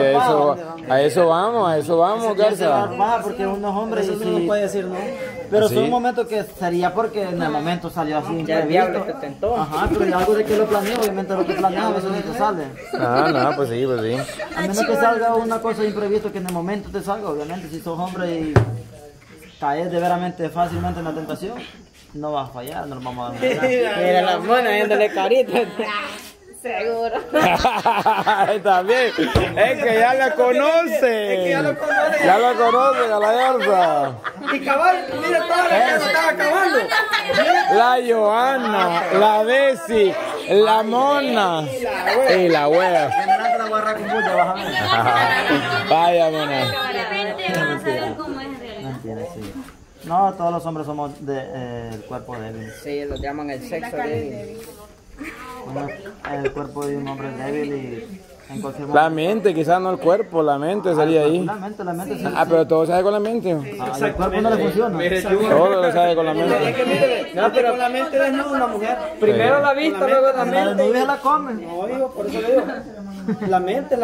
A eso vamos, Garza. Porque unos hombres eso no puede decir, ¿no? Pero fue un momento que sería porque en el momento salió así. Ya el diablo te tentó. Ajá, pero algo de que lo planeé, obviamente lo que planeaba a veces no te sale. Ah, no, pues sí, pues sí. A menos que salga una cosa imprevista que en el momento te salga, obviamente, si sos hombre y caes de veramente fácilmente en la tentación, no vas a fallar, no nos vamos a dar. Mira la mona dándole carita. Seguro. También. Es que ya la conoce. Ya la conoce a la Garza. Y cabal, mira toda la casa estaba acabando. La Johanna, la Bessy, la Mona y la wea. Vaya, Mona. No, todos los hombres somos del cuerpo débil. Sí, lo llaman el sexo débil. Bueno, el cuerpo de un hombre débil y en cualquier momento. La mente, quizás no el cuerpo, la mente sería ahí. La mente sí. Ah, pero todo se hace con la mente. Sí, el cuerpo no le funciona. Todo lo sabe con la mente. No, pero con la mente eres no una mujer. Primero la vista, luego la mente. La comen. No, hijo, por eso le digo. La mente,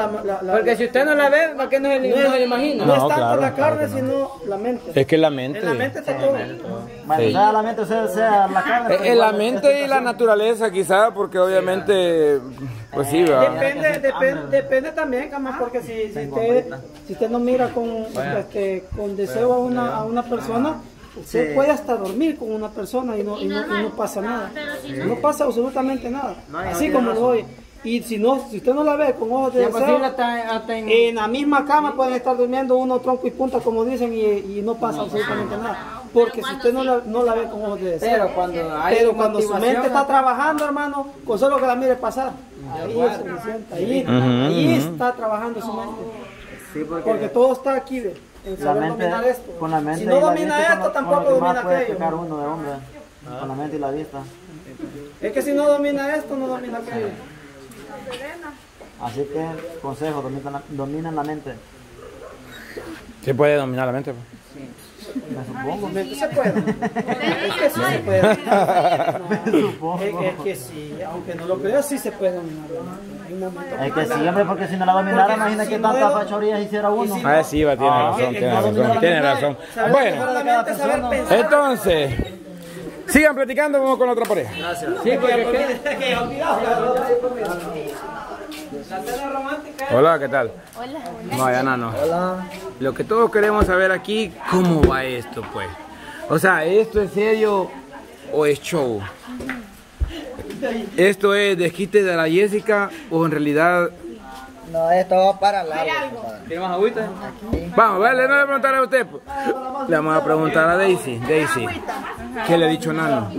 porque si usted no la ve, ¿para qué no se le imagina? No es tanto la carne, sino la mente. Es que la mente. En la mente está todo. Bueno, sea la mente, sea la carne. En la mente y la naturaleza, quizás, porque obviamente. Pues sí, ¿verdad? Depende también, Camas, porque si usted no mira con deseo a una persona. Usted puede hasta dormir con una persona y no pasa nada. No pasa absolutamente nada. Así como lo doy. Y si usted no la ve con ojos de deseo, en la misma cama pueden estar durmiendo uno tronco y punta, como dicen, y no pasa absolutamente nada. Porque si usted no la ve con ojos de deseo, pero cuando su mente está trabajando, hermano, con solo que la mire pasar, ahí está trabajando su mente. Sí, porque todo está aquí, dominar esto. Con la mente, si no domina esto, tampoco domina aquello. Con la mente y la vista. Es que si no domina esto, no domina aquello. Así que, consejo, domina la mente. ¿Se puede dominar la mente? Sí. Me supongo. ¿Se puede? Es que sí se puede. Me supongo. Es que sí, aunque no lo creas, sí se puede dominar la mente. Es que siempre, porque si no la dominara, imagina que tantas fachorías hiciera uno. Ah, sí, va, tiene razón. Bueno, entonces, sigan platicando, vamos con la otra pareja. Gracias. Sí, porque hola, ¿qué tal? Hola. No, ya Nano. Hola. Lo que todos queremos saber aquí, ¿cómo va esto, pues? O sea, ¿esto es serio o es show? ¿Esto es desquite de la Jessica o en realidad? No, esto va para largo. ¿Tiene más agüita? Vamos, vale, no le voy a preguntar a usted. Le vamos a preguntar a Daisy. Daisy, ¿qué le ha dicho Nano?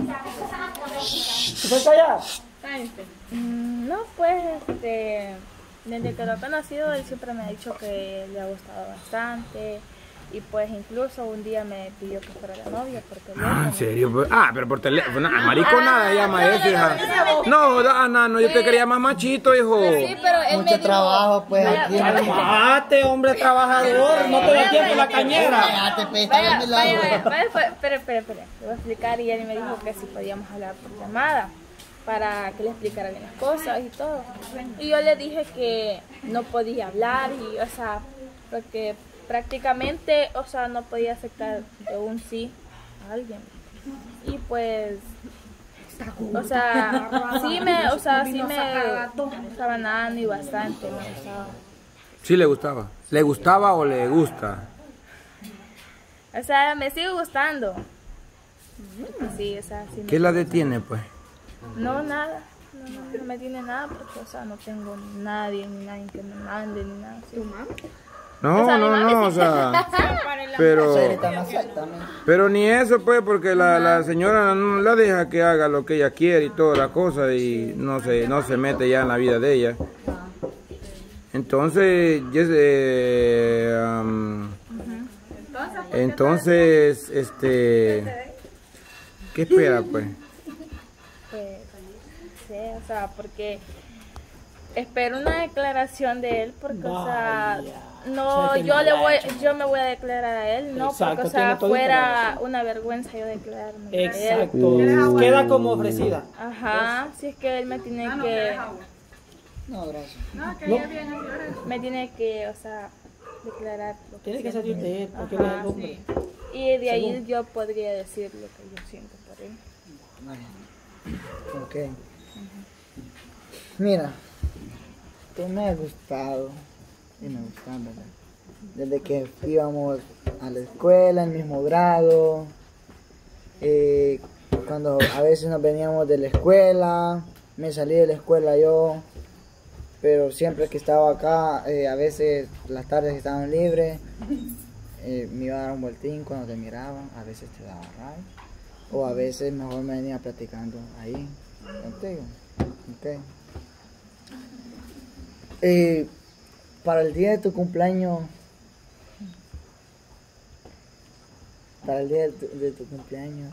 No, pues, desde que lo he conocido, él siempre me ha dicho que le ha gustado bastante. Y pues incluso un día me pidió que fuera la novia por teléfono. Ah, ¿en serio? Ah, pero por teléfono. Ah, mariconada llama eso, hija. No, yo te quería más machito, hijo. Sí, pero él mucho trabajo, pues. Calmate, hombre trabajador. No te da tiempo la cañera. Espera. Le voy a explicar y él me dijo que si podíamos hablar por llamada, para que le explicara bien las cosas y todo. Y yo le dije que no podía hablar y, o sea, porque prácticamente, o sea, no podía aceptar de un sí a alguien. Y pues, o sea, sí me gustaba Nano y bastante. Sí le gustaba. ¿Le gustaba o le gusta? O sea, me sigue gustando. Sí, o sea, sí. ¿Qué la detiene, pues? No, nada. No me tiene nada porque, o sea, no tengo nadie, ni nadie que me mande, ni nada. ¿Tu mamá? No, o sea, pero ni eso, pues, porque la señora no la deja que haga lo que ella quiere y toda la cosa y no se mete ya en la vida de ella. Entonces, ¿qué espera, pues? O sea, porque espero una declaración de él, porque, o sea, yo me voy a declarar a él, no, exacto, porque, o sea, fuera una vergüenza yo declararme. Exacto. A él. Queda como ofrecida. Ajá, si es que él me tiene que. No, gracias. No, que ya viene. Me tiene que, o sea, declarar lo que tiene que salir de él, porque él es el hombre. Sí. Y de ahí yo podría decir lo que yo siento por él. Ok. Mira, tú me has gustado, y me gustan, ¿verdad? Desde que íbamos a la escuela, el mismo grado, cuando a veces nos veníamos de la escuela, me salí de la escuela yo, pero siempre que estaba acá, a veces las tardes estaban libres, me iba a dar un vueltín cuando te miraban, a veces te daba rabia, o a veces mejor me venía platicando ahí contigo. Okay. Para el día de tu cumpleaños,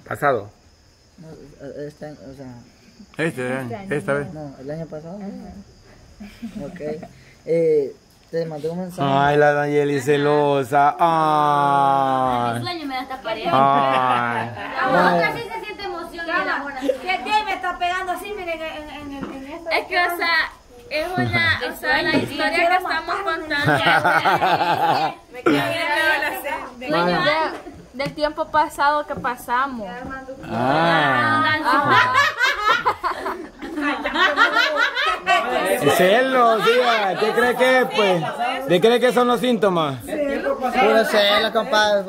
pasado. No, este año, o sea. Esta vez. No, el año pasado. Ajá. Ok. Te mandé un mensaje. Ay, la Daniela celosa. Ay. El sueño me da esta pareja. Ay. Ahora sí se siente emoción. Que Dios me está pegando así, miren, en esta. Es que, o sea, es una, o sea, la historia que estamos contando. Me quedé viendo la cena. Del tiempo pasado que pasamos. Celos, tía. ¿Qué crees que es, pues? ¿Qué crees que son los síntomas? Puro celo, compadre.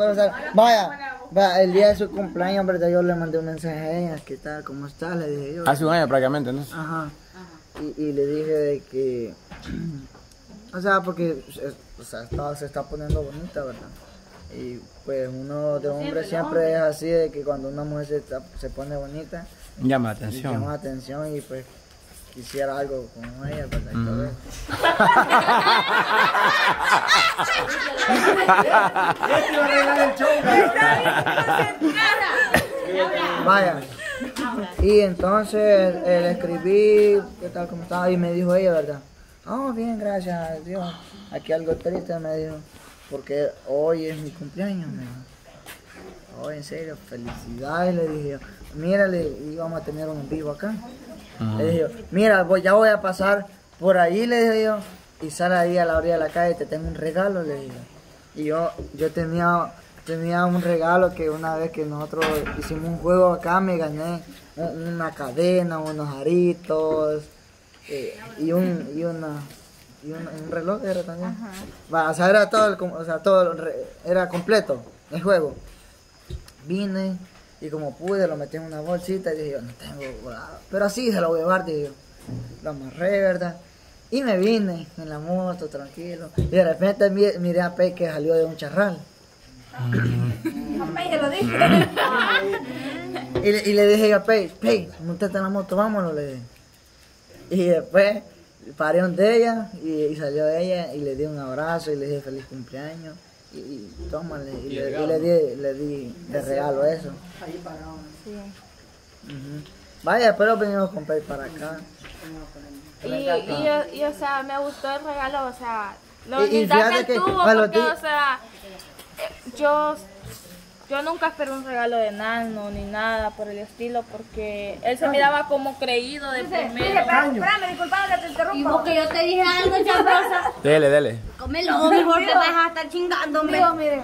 Vaya. El día de su cumpleaños, verdad, yo le mandé un mensaje a ella, ¿qué tal? ¿Cómo estás? Le dije yo. Hace un año prácticamente, ¿no? Ajá. Y le dije de que, o sea, porque, o sea, se está poniendo bonita, ¿verdad? Y pues uno de hombre siempre es así, de que cuando una mujer se pone bonita, llama atención. Llama atención y pues quisiera algo con ella, ¿verdad? Vaya. Y entonces le escribí, ¿qué tal? ¿Cómo estaba? Y me dijo ella, ¿verdad? Oh, bien, gracias a Dios. Aquí algo triste, me dijo. Porque hoy es mi cumpleaños, me dijo. Oh, en serio, felicidades, le dije yo. Mira, íbamos a tener un vivo acá. Le dije yo, mira, ya voy a pasar por ahí, le dije yo. Y sale ahí a la orilla de la calle, te tengo un regalo, le dije yo. Y yo tenía un regalo que una vez que nosotros hicimos un juego acá, me gané una cadena, unos aritos y un reloj era también. O sea, era todo, era completo el juego. Vine y como pude lo metí en una bolsita y dije yo, no tengo, pero así se lo voy a llevar, dije yo. Lo amarré, ¿verdad? Y me vine en la moto, tranquilo. Y de repente miré a Peque que salió de un charral. Y le dije a Pei, montate en la moto, vámonos, le dije. Y después parieron de ella y salió ella y le di un abrazo y le dije feliz cumpleaños y tómale y le di de regalo eso. Ahí pararon. Vaya, pero venimos con Pei para acá. Y o sea, me gustó el regalo, o sea, lo linda que tuvo, porque, o sea, yo nunca esperé un regalo de Nano ni nada por el estilo, porque él se miraba como creído de primero. Espérame, disculpame que te interrumpa. Porque yo te dije algo, chambrosa. Dele. Cómelo, mi amor, te vas a estar chingándome. Mire.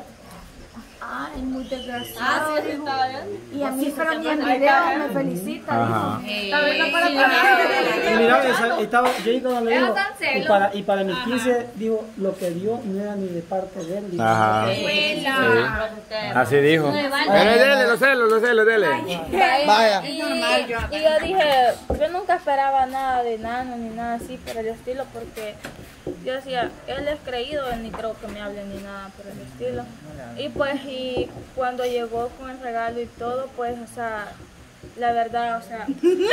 Ay, muy desgraciado. Ah, sí, está bien. Y a mí, pero ni en video me felicita. Está bien, para ti. Mira, estaba yo y cuando le digo, y para mis 15, digo, lo que dio no era ni de parte de él. Ajá. Así dijo. Dele, los celos, dele. Vaya. Y yo dije, yo nunca esperaba nada de Nano ni nada así por el estilo, porque yo decía, él es creído, él ni creo que me hable ni nada por el estilo. Y pues, y cuando llegó con el regalo y todo, pues, o sea, la verdad, o sea... Y pues,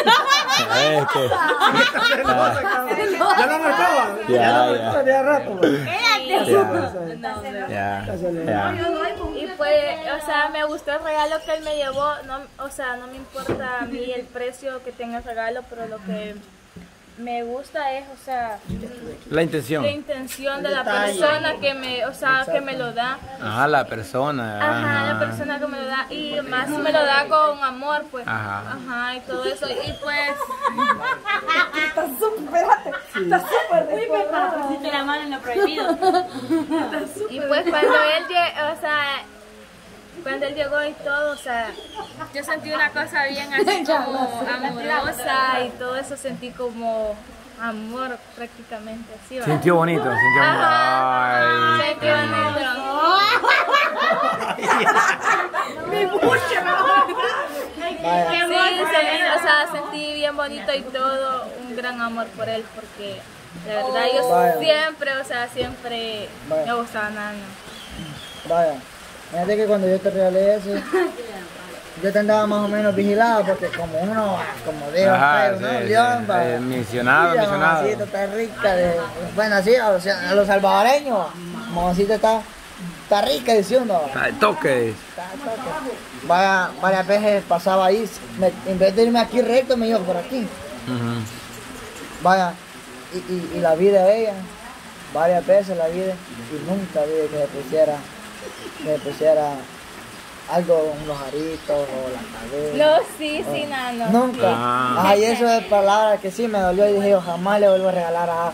o sea, me gustó el regalo que él me llevó, no, o sea, no me importa a mí el precio que tenga el regalo, pero lo que... me gusta es, o sea, la intención. La intención de la persona que me, o sea, que me lo da. Ajá, la persona. Ajá, ajá, la persona que me lo da. Y más si me lo da con amor, pues. Ajá. Ajá, y todo eso. Y pues... Está súper, está súper de la mano en lo prohibido. Y pues cuando él, o sea, cuando él llegó y todo, o sea, yo sentí una cosa bien así como amorosa y todo eso, sentí como amor prácticamente, así, ¿verdad? Sintió bonito, sintió bonito. Ay, sentí bonito. Mi buche, o sea, sentí bien bonito y todo, un gran amor por él, porque la verdad yo siempre, o sea, siempre me gustaba Nano. Vaya. Fíjate que cuando yo te regalé eso, yo te andaba más o menos vigilado, porque como uno, como digo, misionado. Mamacita está rica, bueno, así, o sea, a los salvadoreños, mamacita está rica diciendo. Está al toque. Varias veces pasaba ahí, en vez de irme aquí recto, me iba por aquí. Vaya, y la vida de ella, varias veces la vida, y nunca vi que me pusiera algo, unos aritos o la cabeza. No, sí, Nano. Nunca. Ay, eso es palabra que sí me dolió y dije, yo jamás le vuelvo a regalar a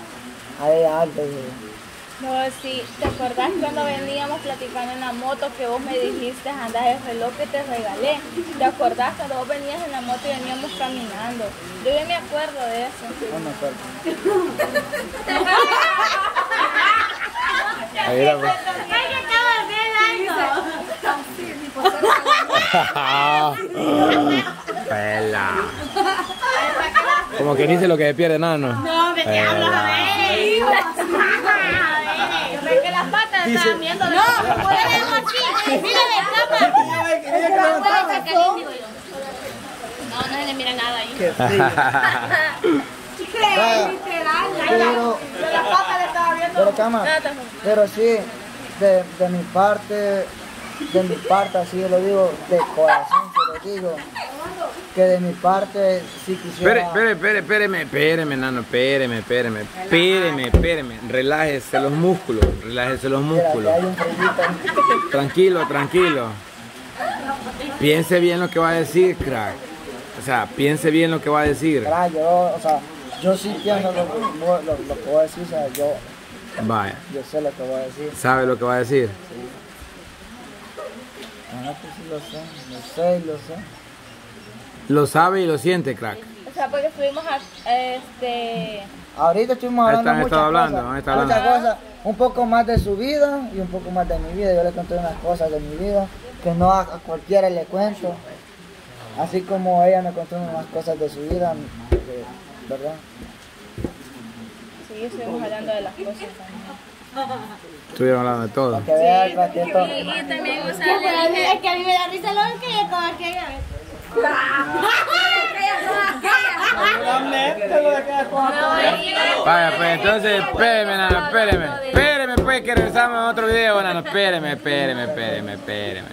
ella algo. No, sí, ¿te acordás cuando veníamos platicando en la moto que vos me dijiste, andás el reloj que te regalé? ¿Te acordás cuando vos venías en la moto y veníamos caminando? Yo ya me acuerdo de eso. No me acuerdo. Ahí la voz. Pela. Como que dice lo que se pierde, Nano. No, me te hablo a ver. Porque las patas estaban viendo. No, por eso es así. Mira la tapa. No se le mira nada ahí. Qué frío. Literal. Las patas le estaban viendo. Pero cama. Pero sí, de mi parte. De mi parte, así yo lo digo, de corazón te lo digo, que de mi parte si quisiera... Espéreme, Nano, relájese los músculos, Tranquilo. Piense bien lo que va a decir, crack. O sea, piense bien lo que va a decir. Crack, yo, o sea, yo sí pienso lo que voy a decir, o sea, yo... Vaya. Yo sé lo que voy a decir. ¿Sabe lo que va a decir? Sí. No, pues sí lo sé. Lo sabe y lo siente, crack. O sea, porque estuvimos ahorita estuvimos hablando muchas cosas. Un poco más de su vida y un poco más de mi vida. Yo le conté unas cosas de mi vida que no a cualquiera le cuento. Así como ella me contó unas cosas de su vida, ¿verdad? Sí, estuvimos hablando de las cosas también. Estuvieron hablando de todo. Sí, y también, o sea, es que a mí me da risa lo que yo como que vaya, pues entonces, espéreme, pues que regresamos en otro video, Nano, espéreme.